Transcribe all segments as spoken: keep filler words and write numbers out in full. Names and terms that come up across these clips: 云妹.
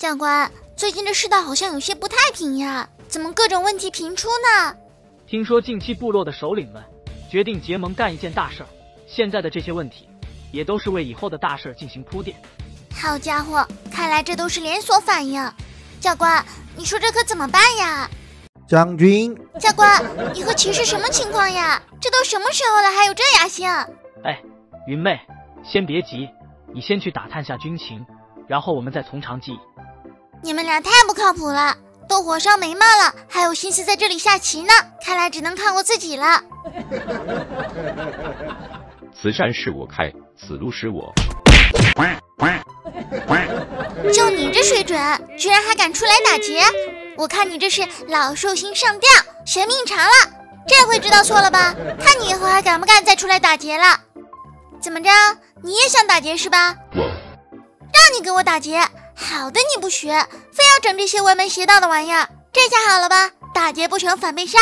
长官，最近的世道好像有些不太平呀，怎么各种问题频出呢？听说近期部落的首领们决定结盟干一件大事儿，现在的这些问题也都是为以后的大事进行铺垫。好家伙，看来这都是连锁反应。教官，你说这可怎么办呀？将军，教官，你和骑士什么情况呀？这都什么时候了，还有这雅兴？哎，云妹，先别急，你先去打探下军情，然后我们再从长计议。 你们俩太不靠谱了，都火烧眉毛了，还有心思在这里下棋呢？看来只能看过自己了。此山是我开，此路是我。就你这水准，居然还敢出来打劫！我看你这是老寿星上吊，学命长了。这回知道错了吧？看你以后还敢不敢再出来打劫了？怎么着，你也想打劫是吧？我让你给我打劫！ 好的，你不学，非要整这些歪门邪道的玩意儿，这下好了吧？打劫不成反被杀。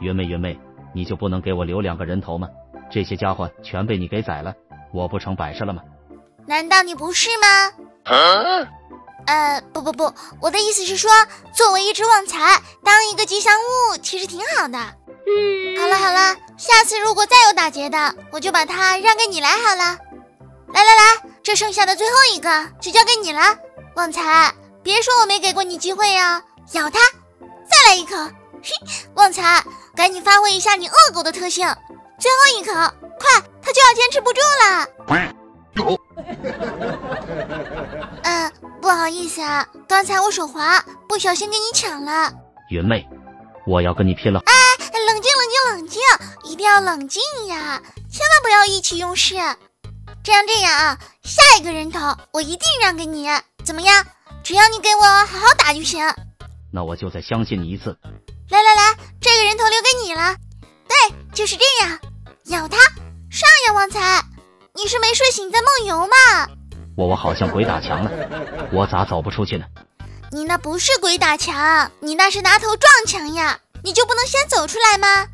云妹，云妹，你就不能给我留两个人头吗？这些家伙全被你给宰了，我不成摆设了吗？难道你不是吗？啊、呃，不不不，我的意思是说，作为一只旺财，当一个吉祥物其实挺好的。嗯，好了好了，下次如果再有打劫的，我就把它让给你来好了。来来来，这剩下的最后一个就交给你了。 旺财，别说我没给过你机会呀、啊！咬它，再来一口！嘿，旺财，赶紧发挥一下你恶狗的特性，最后一口，快，它就要坚持不住了。嗯，不好意思啊，刚才我手滑，不小心给你抢了。云妹，我要跟你拼了！哎，冷静，冷静，冷静，一定要冷静呀，千万不要意气用事。这样，这样啊，下一个人头我一定让给你。 怎么样？只要你给我好好打就行。那我就再相信你一次。来来来，这个人头留给你了。对，就是这样，咬他，上呀，旺财！你是没睡醒在梦游吗？我我好像鬼打墙了，我咋走不出去呢？你那不是鬼打墙，你那是拿头撞墙呀！你就不能先走出来吗？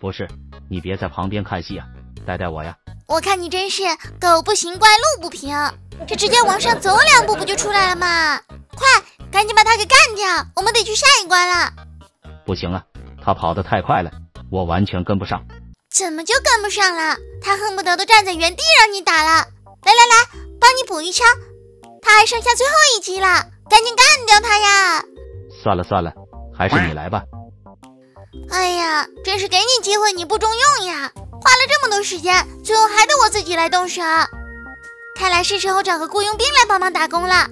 不是，你别在旁边看戏啊，带带我呀！我看你真是狗不行，怪路不平。 这直接往上走两步不就出来了吗？快，赶紧把他给干掉！我们得去下一关了。不行啊，他跑得太快了，我完全跟不上。怎么就跟不上了？他恨不得都站在原地让你打了。来来来，帮你补一枪。他还剩下最后一击了，赶紧干掉他呀！算了算了，还是你来吧。哎呀，真是给你机会你不中用呀！花了这么多时间，最后还得我自己来动手。 看来是时候找个雇佣兵来帮忙打工了。